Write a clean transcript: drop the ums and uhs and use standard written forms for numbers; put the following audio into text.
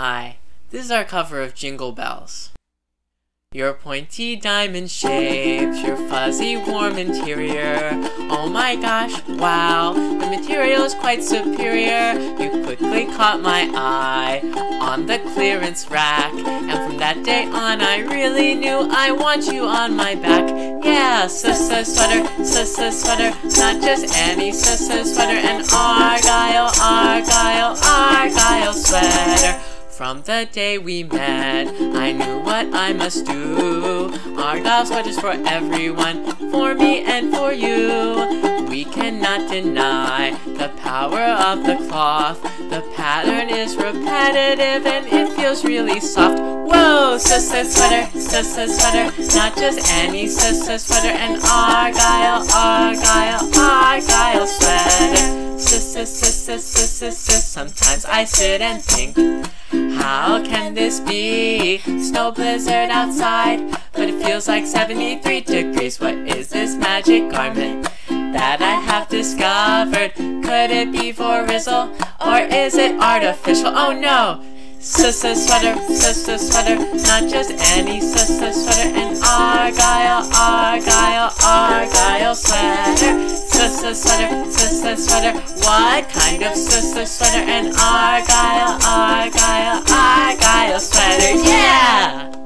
Hi, this is our cover of Jingle Bells. Your pointy diamond shapes, your fuzzy warm interior. Oh my gosh, wow, the material is quite superior. You quickly caught my eye on the clearance rack, and from that day on I really knew I want you on my back. Yeah, sweater, not just any sweater, an Argyle sweater. From the day we met, I knew what I must do. Argyle sweaters for everyone, for me and for you. We cannot deny the power of the cloth. The pattern is repetitive and it feels really soft. Whoa, sweater, not just any sweater, an Argyle sweater. Sometimes I sit and think, how can this be? Snow blizzard outside, but it feels like 73 degrees. What is this magic garment that I have discovered? Could it be for Rizzle, or is it artificial? Oh no! Sweater, not just any sweater, an Argyle sweater. Sweater, what kind of sweater, an Argyle sweater, yeah!